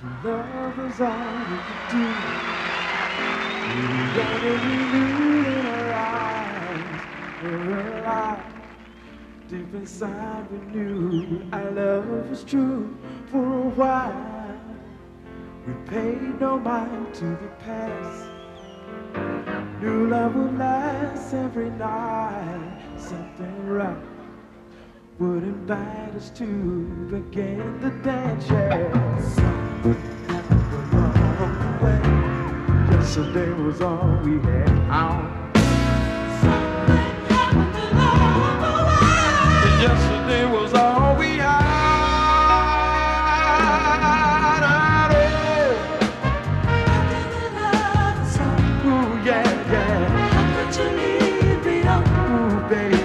To love is all we could do. Together we knew in our eyes were alive. Deep inside we knew our love was true. For a while we paid no mind to the past. New love would last every night. Something right would invite us to begin the dance, yeah. Something happened along the way. Yesterday was all we had out. Something happened along the way. Yesterday was all we had out. Ooh, yeah, yeah. How could you leave me on? Ooh, baby.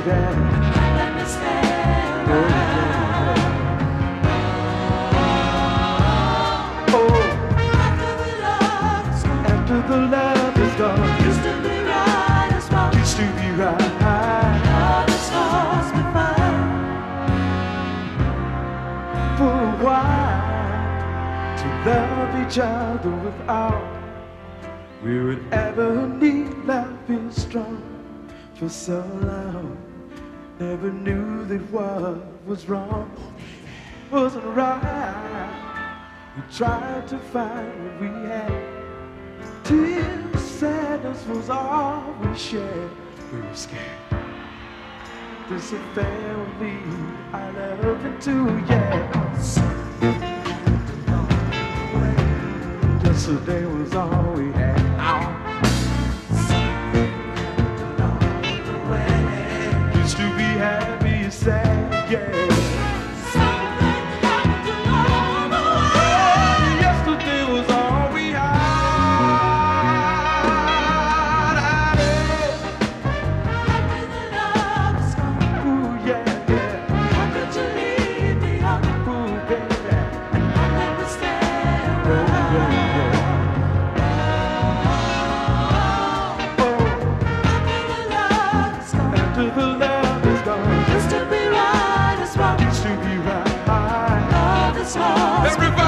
The love is gone. Used to be right as well. Used to be right. All the stars we find. For a while, to love each other without we would ever need. Love is strong. For so long, never knew that what was wrong wasn't right. We tried to find what we had. Till sadness was all we shared. We were scared this affair would lead our love into, yeah. Something happened along the way. Yesterday was all we had. Something happened along the way. Used to be happy and sad, yeah. Everybody.